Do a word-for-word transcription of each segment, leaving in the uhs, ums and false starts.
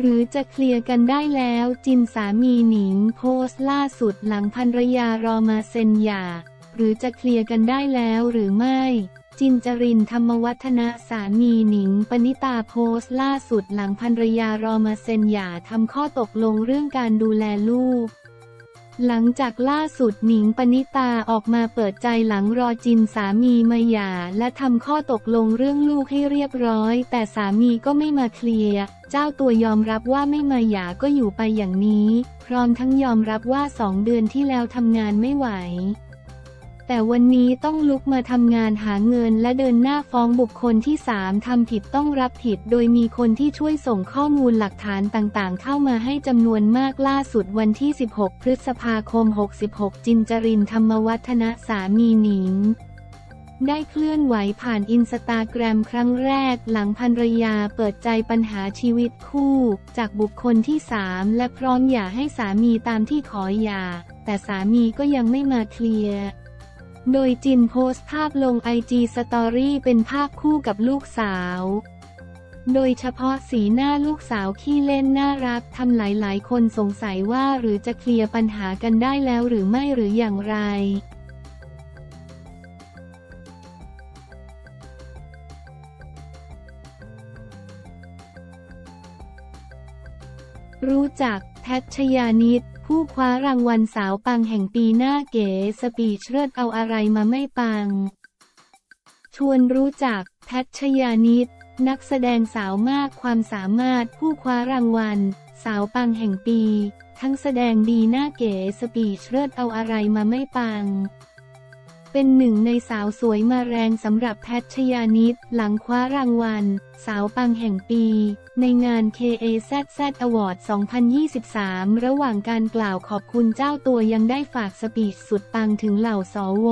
หรือจะเคลียร์กันได้แล้วจินสามีหนิงโพสต์ล่าสุดหลังภรรยารอมาเซ็นหย่าหรือจะเคลียร์กันได้แล้วหรือไม่จินจรินทร์ธรรมวัฒนะสามีหนิงปณิตาโพสต์ล่าสุดหลังภรรยารอมาเซ็นหย่าทำข้อตกลงเรื่องการดูแลลูกหลังจากล่าสุดหนิงปณิตาออกมาเปิดใจหลังรอจินสามีมาหย่าและทำข้อตกลงเรื่องลูกให้เรียบร้อยแต่สามีก็ไม่มาเคลียร์เจ้าตัวยอมรับว่าไม่มาหย่าก็อยู่ไปอย่างนี้พร้อมทั้งยอมรับว่าสองเดือนที่แล้วทำงานไม่ไหวแต่วันนี้ต้องลุกมาทำงานหาเงินและเดินหน้าฟ้องบุคคลที่สามทำผิดต้องรับผิดโดยมีคนที่ช่วยส่งข้อมูลหลักฐานต่างๆเข้ามาให้จำนวนมากล่าสุดวันที่สิบหกพฤษภาคมหกหกจินจรินทร์ธรรมวัฒนะสามีหนิงได้เคลื่อนไหวผ่านอินสตาแกรมครั้งแรกหลังภรรยาเปิดใจปัญหาชีวิตคู่จากบุคคลที่สามและพร้อมหย่าให้สามีตามที่ขอหย่าแต่สามีก็ยังไม่มาเคลียร์โดยจินโพสต์ภาพลง ไอ จี Story เป็นภาพคู่กับลูกสาวโดยเฉพาะสีหน้าลูกสาวขี้เล่นน่ารักทำหลายๆคนสงสัยว่าหรือจะเคลียร์ปัญหากันได้แล้วหรือไม่หรืออย่างไรรู้จักแพทย์ ชยานิชผู้คว้ารางวัลสาวปังแห่งปีหน้าเก๋สปีชเลิศเอาอะไรมาไม่ปังชวนรู้จักแพทย์ ชยานิชนักแสดงสาวมากความสามารถผู้คว้ารางวัลสาวปังแห่งปีทั้งแสดงดีหน้าเก๋สปีชเลิศเอาอะไรมาไม่ปังเป็นหนึ่งในสาวสวยมาแรงสำหรับแพทย์ ชยานิชหลังคว้ารางวัลสาวปังแห่งปีในงาน เค เอ แซด แซด Award สองพันยี่สิบสามระหว่างการกล่าวขอบคุณเจ้าตัวยังได้ฝากสปีชสุดปังถึงเหล่าสว.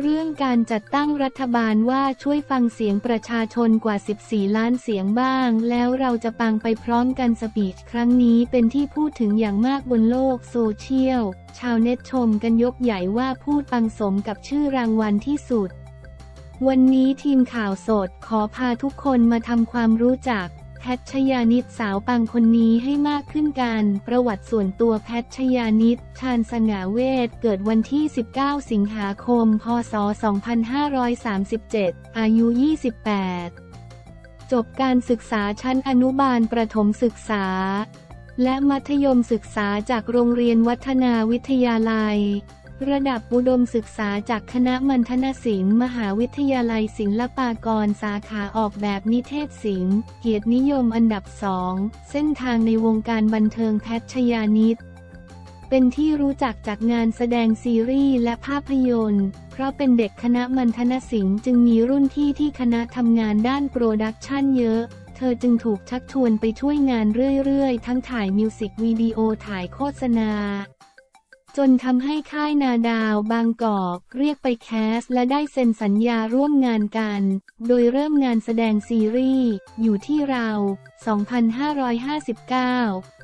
เรื่องการจัดตั้งรัฐบาลว่าช่วยฟังเสียงประชาชนกว่าสิบสี่ล้านเสียงบ้างแล้วเราจะปังไปพร้อมกันสปีชครั้งนี้เป็นที่พูดถึงอย่างมากบนโลกโซเชียลชาวเน็ตชมกันยกใหญ่ว่าพูดปังสมกับชื่อรางวัลที่สุดวันนี้ทีมข่าวสดขอพาทุกคนมาทำความรู้จักแพทย์ ชยานิชสาวปังคนนี้ให้มากขึ้นกันประวัติส่วนตัวแพทย์ ชยานิชชาญสง่าเวชเกิดวันที่สิบเก้าสิงหาคมพศสองพันห้าร้อยสามสิบเจ็ดอายุยี่สิบแปดจบการศึกษาชั้นอนุบาลประถมศึกษาและมัธยมศึกษาจากโรงเรียนวัฒนาวิทยาลัยระดับอุดมศึกษาจากคณะมัณฑนศิลป์มหาวิทยาลัยศิลปากรสาขาออกแบบนิเทศศิลป์เกียรตินิยมอันดับสองเส้นทางในวงการบันเทิงแพทย์ ชยานิชเป็นที่รู้จักจากงานแสดงซีรีส์และภาพยนตร์เพราะเป็นเด็กคณะมัณฑนศิลป์จึงมีรุ่นพี่ที่คณะทำงานด้านโปรดักชั่นเยอะเธอจึงถูกชักชวนไปช่วยงานเรื่อยๆทั้งถ่ายมิวสิกวิดีโอถ่ายโฆษณาจนทำให้ค่ายนาดาวบางกอกเรียกไปแคสและได้เซ็นสัญญาร่วมงานกันโดยเริ่มงานแสดงซีรีส์อยู่ที่เรา สองพันห้าร้อยห้าสิบเก้า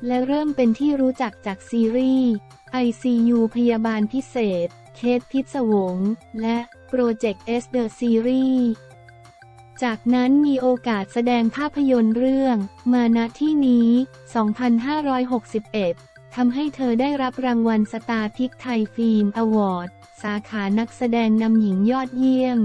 และเริ่มเป็นที่รู้จักจากซีรีส์ ไอ ซี ยู พยาบาลพิเศษเคสพิศวงและโปรเจกต์ S The Seriesจากนั้นมีโอกาสแสดงภาพยนตร์เรื่องมาณที่นี้ สองพันห้าร้อยหกสิบเอ็ดทำให้เธอได้รับรางวัลสตาร์พิกไทยฟิล์มอวอร์ดสาขานักแสดงนำหญิงยอดเยี่ยม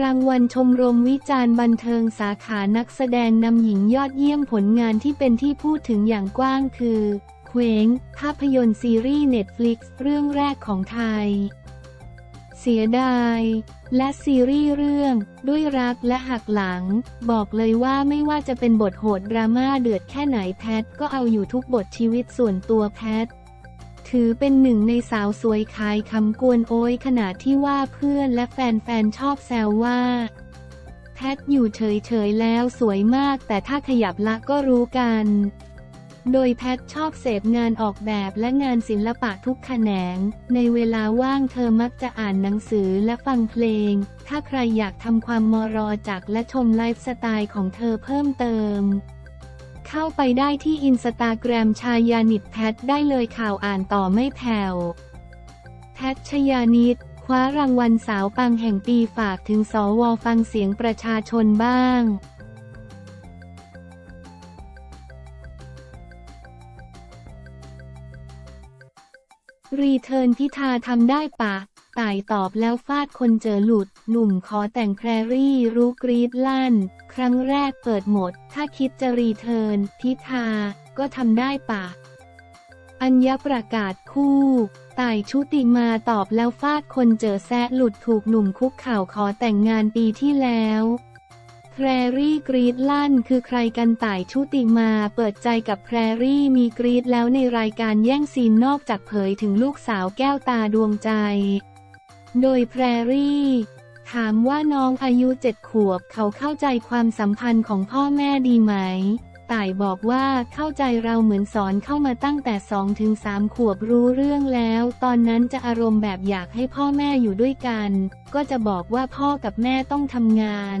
รางวัลชมรมวิจารณ์บันเทิงสาขานักแสดงนำหญิงยอดเยี่ยมผลงานที่เป็นที่พูดถึงอย่างกว้างคือเคว้งภาพยนตร์ซีรีส์ Netflix เรื่องแรกของไทยเสียดายและซีรีส์เรื่องด้วยรักและหักหลังบอกเลยว่าไม่ว่าจะเป็นบทโหดดราม่าเดือดแค่ไหนแพทก็เอาอยู่ทุกบทชีวิตส่วนตัวแพทถือเป็นหนึ่งในสาวสวยขายคำกวนโอยขณะที่ว่าเพื่อนและแฟนๆชอบแซวว่าแพทอยู่เฉยๆแล้วสวยมากแต่ถ้าขยับละก็รู้กันโดยแพทชอบเสพงานออกแบบและงานศิลปะทุกแขนงในเวลาว่างเธอมักจะอ่านหนังสือและฟังเพลงถ้าใครอยากทำความมรอจักและชมไลฟ์สไตล์ของเธอเพิ่มเติมเข้าไปได้ที่อินสตาแกรมชยานิชแพทได้เลยข่าวอ่านต่อไม่แผ่ว แพทย์ ชยานิชคว้ารางวัลสาวปังแห่งปีฝากถึงสว.ฟังเสียงประชาชนบ้างรีเทิร์นพิธาทำได้ปะต่ายตอบแล้วฟาดคนเจอหลุดหนุ่มขอแต่งแครรี่รู้กรี๊ดลั่นครั้งแรกเปิดหมดถ้าคิดจะรีเทิร์นพิธาก็ทำได้ปะอัญญประกาศคู่ต่ายชุติมาตอบแล้วฟาดคนเจอแซะหลุดถูกหนุ่มคุกเข่าขอแต่งงานปีที่แล้วแพรรี่กรี๊ดลั่นคือใครกันต่ายชุติมาเปิดใจกับแพรรี่มีกรี๊ดแล้วในรายการแย่งซีนนอกจากเผยถึงลูกสาวแก้วตาดวงใจโดยแพรรี่ถามว่าน้องอายุเจ็ดขวบเขาเข้าใจความสัมพันธ์ของพ่อแม่ดีไหมต่ายบอกว่าเข้าใจเราเหมือนสอนเข้ามาตั้งแต่ สองถึงสาม ขวบรู้เรื่องแล้วตอนนั้นจะอารมณ์แบบอยากให้พ่อแม่อยู่ด้วยกันก็จะบอกว่าพ่อกับแม่ต้องทำงาน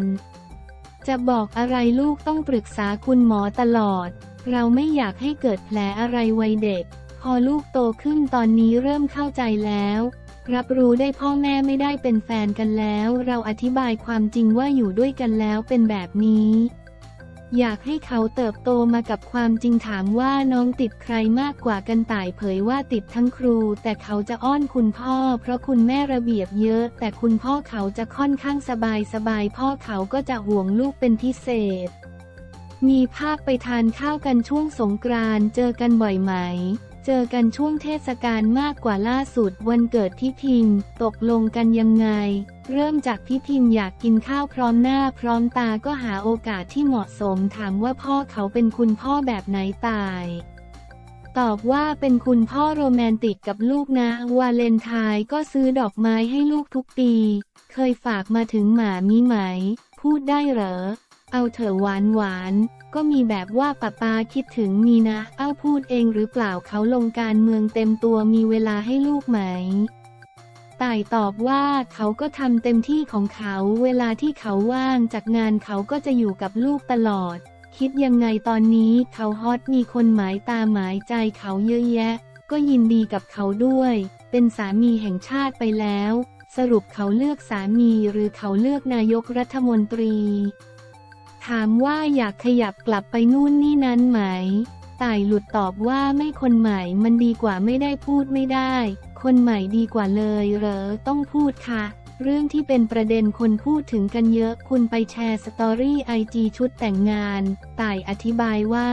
จะบอกอะไรลูกต้องปรึกษาคุณหมอตลอดเราไม่อยากให้เกิดแผลอะไรวัยเด็กพอลูกโตขึ้นตอนนี้เริ่มเข้าใจแล้วรับรู้ได้พ่อแม่ไม่ได้เป็นแฟนกันแล้วเราอธิบายความจริงว่าอยู่ด้วยกันแล้วเป็นแบบนี้อยากให้เขาเติบโตมากับความจริงถามว่าน้องติดใครมากกว่ากันต่ายเผยว่าติดทั้งครูแต่เขาจะอ้อนคุณพ่อเพราะคุณแม่ระเบียบเยอะแต่คุณพ่อเขาจะค่อนข้างสบายสบายพ่อเขาก็จะห่วงลูกเป็นพิเศษมีภาพไปทานข้าวกันช่วงสงกรานต์เจอกันบ่อยไหมเจอกันช่วงเทศกาลมากกว่าล่าสุดวันเกิดพี่พิมพ์ตกลงกันยังไงเริ่มจากพี่พิมพ์อยากกินข้าวพร้อมหน้าพร้อมตาก็หาโอกาสที่เหมาะสมถามว่าพ่อเขาเป็นคุณพ่อแบบไหนต่ายตอบว่าเป็นคุณพ่อโรแมนติกกับลูกนะวาเลนไทน์ก็ซื้อดอกไม้ให้ลูกทุกปีเคยฝากมาถึงหมามีไหมพูดได้เหรอเอาเถอะหวานหวานก็มีแบบว่าป้าป้าคิดถึงมีนะเอ้าพูดเองหรือเปล่าเขาลงการเมืองเต็มตัวมีเวลาให้ลูกไหมต่ายตอบว่าเขาก็ทำเต็มที่ของเขาเวลาที่เขาว่างจากงานเขาก็จะอยู่กับลูกตลอดคิดยังไงตอนนี้เขาฮอตมีคนหมายตาหมายใจเขาเยอะแยะก็ยินดีกับเขาด้วยเป็นสามีแห่งชาติไปแล้วสรุปเขาเลือกสามีหรือเขาเลือกนายกรัฐมนตรีถามว่าอยากขยับกลับไปนู่นนี่นั้นไหมต่ายหลุดตอบว่าไม่คนใหม่มันดีกว่าไม่ได้พูดไม่ได้คนใหม่ดีกว่าเลยเหรอต้องพูดค่ะเรื่องที่เป็นประเด็นคนพูดถึงกันเยอะคุณไปแชร์สตอรี่ไอจีชุดแต่งงานต่ายอธิบายว่า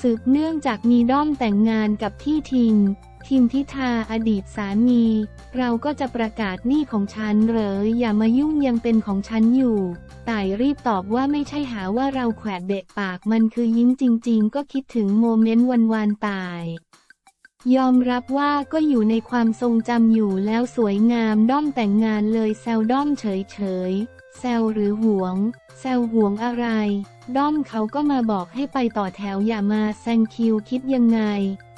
สืบเนื่องจากมีด้อมแต่งงานกับที่ทิมทิมพิธาอดีตสามีเราก็จะประกาศนี่ของฉันเหรออย่ามายุ่งยังเป็นของฉันอยู่ต่ายรีบตอบว่าไม่ใช่หาว่าเราแขวะเบะปากมันคือยิ้มจริงๆก็คิดถึงโมเมนต์วันๆต่ายยอมรับว่าก็อยู่ในความทรงจำอยู่แล้วสวยงามด้อมแต่งงานเลยแซวด้อมเฉยๆแซวหรือหวงแซวหวงอะไรด้อมเขาก็มาบอกให้ไปต่อแถวอย่ามาแซงคิวคิดยังไง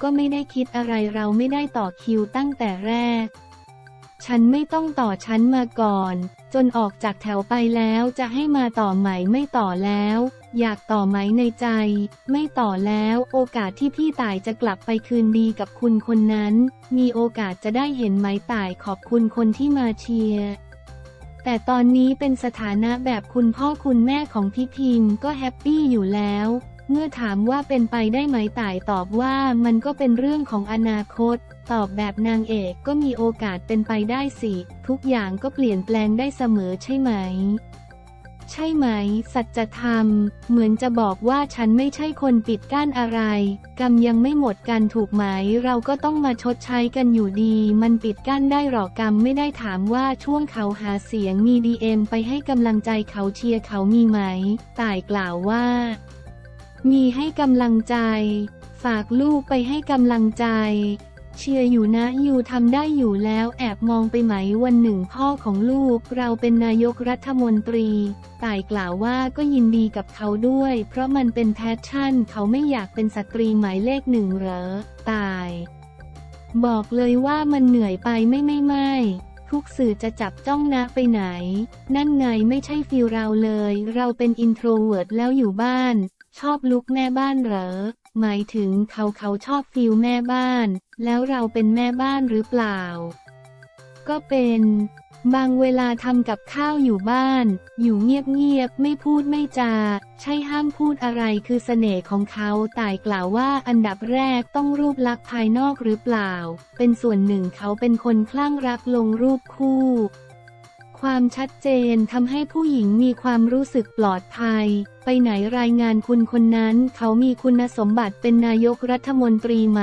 ก็ไม่ได้คิดอะไรเราไม่ได้ต่อคิวตั้งแต่แรกฉันไม่ต้องต่อฉันมาก่อนจนออกจากแถวไปแล้วจะให้มาต่อไหมไม่ต่อแล้วอยากต่อไหมในใจไม่ต่อแล้วโอกาสที่พี่ต่ายจะกลับไปคืนดีกับคุณคนนั้นมีโอกาสจะได้เห็นไหมต่ายขอบคุณคนที่มาเชียร์แต่ตอนนี้เป็นสถานะแบบคุณพ่อคุณแม่ของพี่พิมพ์ก็แฮปปี้อยู่แล้วเมื่อถามว่าเป็นไปได้ไหมต่ายตอบว่ามันก็เป็นเรื่องของอนาคตตอบแบบนางเอกก็มีโอกาสเป็นไปได้สิทุกอย่างก็เปลี่ยนแปลงได้เสมอใช่ไหมใช่ไหมสัจธรรมเหมือนจะบอกว่าฉันไม่ใช่คนปิดกั้นอะไรกรรมยังไม่หมดกันถูกไหมเราก็ต้องมาชดใช้กันอยู่ดีมันปิดกั้นได้หรอกรรมไม่ได้ถามว่าช่วงเขาหาเสียงมีดีเอ็มไปให้กำลังใจเขาเชียร์เขามีไหมต่ายกล่าวว่ามีให้กำลังใจฝากลูกไปให้กำลังใจเชียร์อยู่นะอยู่ทำได้อยู่แล้วแอบมองไปไหมวันหนึ่งพ่อของลูกเราเป็นนายกรัฐมนตรีต่ายกล่าวว่าก็ยินดีกับเขาด้วยเพราะมันเป็นแพชชั่นเขาไม่อยากเป็นสตรีหมายเลขหนึ่งเหรอต่ายบอกเลยว่ามันเหนื่อยไปไม่ไม่ไม่ทุกสื่อจะจับจ้องนะไปไหนนั่นไงไม่ใช่ฟีลเราเลยเราเป็นอินโทรเวิร์ตแล้วอยู่บ้านชอบลุกแม่บ้านเหรอหมายถึงเขาเขาชอบฟีลแม่บ้าน แล้วเราเป็นแม่บ้านหรือเปล่าก็เป็นบางเวลาทำกับข้าวอยู่บ้านอยู่เงียบๆไม่พูดไม่จาใช่ห้ามพูดอะไรคือเสน่ห์ของเขาต่ายกล่าวว่าอันดับแรกต้องรูปลักษณ์ภายนอกหรือเปล่าเป็นส่วนหนึ่งเขาเป็นคนคลั่งรักลงรูปคู่ความชัดเจนทำให้ผู้หญิงมีความรู้สึกปลอดภัยไปไหนรายงานคุณคนนั้นเขามีคุณสมบัติเป็นนายกรัฐมนตรีไหม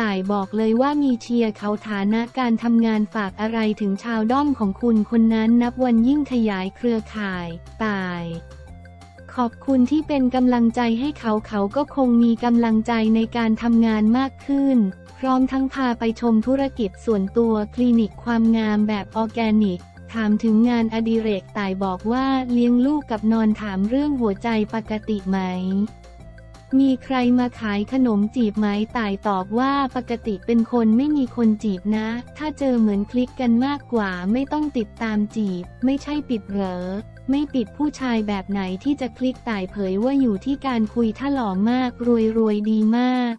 ต่ายบอกเลยว่ามีเชียร์เขาฐานะการทำงานฝากอะไรถึงชาวด้อมของคุณคนนั้นนับวันยิ่งขยายเครือข่ายต่ายขอบคุณที่เป็นกำลังใจให้เขาเขาก็คงมีกำลังใจในการทำงานมากขึ้นพร้อมทั้งพาไปชมธุรกิจส่วนตัวคลินิกความงามแบบออร์แกนิกถามถึงงานอดิเรกต่ายบอกว่าเลี้ยงลูกกับนอนถามเรื่องหัวใจปกติไหมมีใครมาขายขนมจีบไหมต่ายตอบว่าปกติเป็นคนไม่มีคนจีบนะถ้าเจอเหมือนคลิกกันมากกว่าไม่ต้องติดตามจีบไม่ใช่ปิดเหรอไม่ปิดผู้ชายแบบไหนที่จะคลิกต่ายเผยว่าอยู่ที่การคุยถ้าหล่อมากรวยรวยดีมาก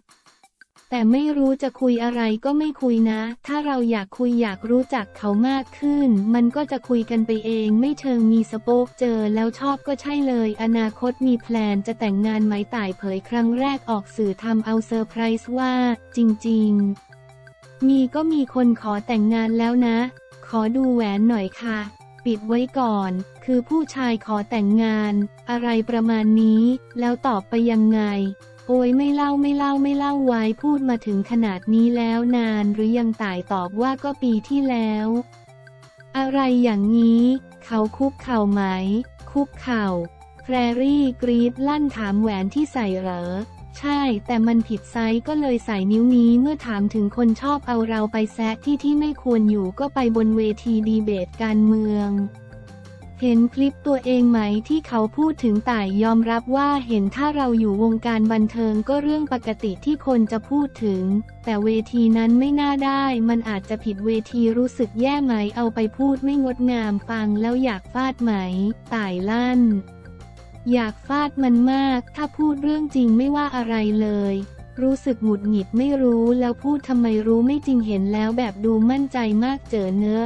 แต่ไม่รู้จะคุยอะไรก็ไม่คุยนะถ้าเราอยากคุยอยากรู้จักเขามากขึ้นมันก็จะคุยกันไปเองไม่เชิงมีสโปกเจอแล้วชอบก็ใช่เลยอนาคตมีแพลนจะแต่งงานไหมต่ายเผยครั้งแรกออกสื่อทำเอาเซอร์ไพรส์ว่าจริงๆมีก็มีคนขอแต่งงานแล้วนะขอดูแหวนหน่อยค่ะปิดไว้ก่อนคือผู้ชายขอแต่งงานอะไรประมาณนี้แล้วตอบไปยังไงโอ้ยไม่เล่าไม่เล่าไม่เล่าไว้พูดมาถึงขนาดนี้แล้วนานหรือยังต่ายตอบว่าก็ปีที่แล้วอะไรอย่างนี้เขาคุกเข่าไหมคุกเข่าแพรรี่กรีดลั่นถามแหวนที่ใส่เหรอใช่แต่มันผิดไซส์ก็เลยใส่นิ้วนี้เมื่อถามถึงคนชอบเอาเราไปแซะที่ที่ไม่ควรอยู่ก็ไปบนเวทีดีเบตการเมืองเห็นคลิปตัวเองไหมที่เขาพูดถึงต่ายยอมรับว่าเห็นถ้าเราอยู่วงการบันเทิงก็เรื่องปกติที่คนจะพูดถึงแต่เวทีนั้นไม่น่าได้มันอาจจะผิดเวทีรู้สึกแย่ไหมเอาไปพูดไม่งดงามฟังแล้วอยากฟาดไหมต่ายลั่นอยากฟาดมันมากถ้าพูดเรื่องจริงไม่ว่าอะไรเลยรู้สึกหงุดหงิดไม่รู้แล้วพูดทำไมรู้ไม่จริงเห็นแล้วแบบดูมั่นใจมากเจอเนื้อ